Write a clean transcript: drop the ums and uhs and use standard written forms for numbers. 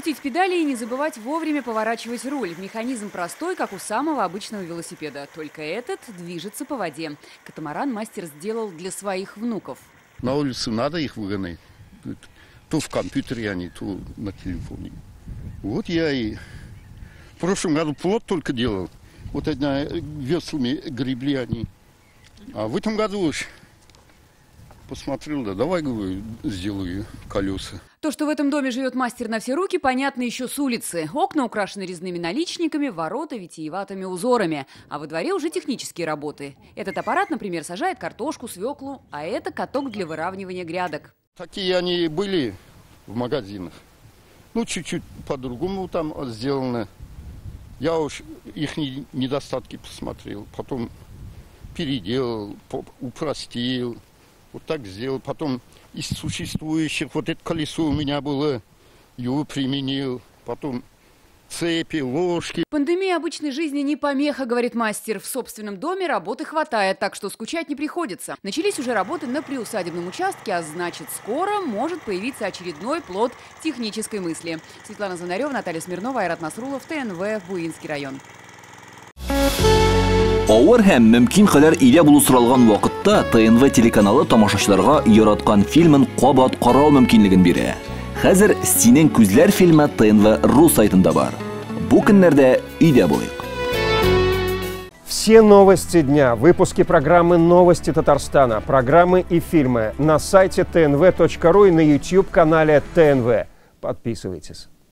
крутить педали и не забывать вовремя поворачивать руль. Механизм простой, как у самого обычного велосипеда. Только этот движется по воде. Катамаран мастер сделал для своих внуков. На улице надо их выгонять. То в компьютере они, то на телефоне. Вот я и в прошлом году плот только делал. Вот одна веслами гребли они. А в этом году уж посмотрел, да давай, говорю, сделаю колеса. То, что в этом доме живет мастер на все руки, понятно еще с улицы. Окна украшены резными наличниками, ворота витиеватыми узорами. А во дворе уже технические работы. Этот аппарат, например, сажает картошку, свеклу, а это каток для выравнивания грядок. Такие они были в магазинах. Ну, чуть-чуть по-другому там сделано. Я уж их недостатки посмотрел, потом переделал, упростил. Вот так сделал. Потом из существующих вот это колесо у меня было, его применил. Потом цепи, ложки. Пандемия обычной жизни не помеха, говорит мастер. В собственном доме работы хватает, так что скучать не приходится. Начались уже работы на приусадебном участке, а значит, скоро может появиться очередной плод технической мысли. Светлана Занарева, Наталья Смирнова, Айрат Насрулов, ТНВ, Буинский район. Ауыр һәм мөмкин кадәр илә булу соралган вакытта ТНВ телеканалы тамашачыларга яраткан фильмен «Кобат-қарау» мөмкинлеген бирә. Хәзер «Синең күзләр» фильме ТНВ.ру сайтында бар. Бу көннәрдә өйдә булыйк. Все новости дня, выпуски программы «Новости Татарстана», программы и фильмы на сайте tnv.ru и на YouTube-канале ТНВ. Подписывайтесь.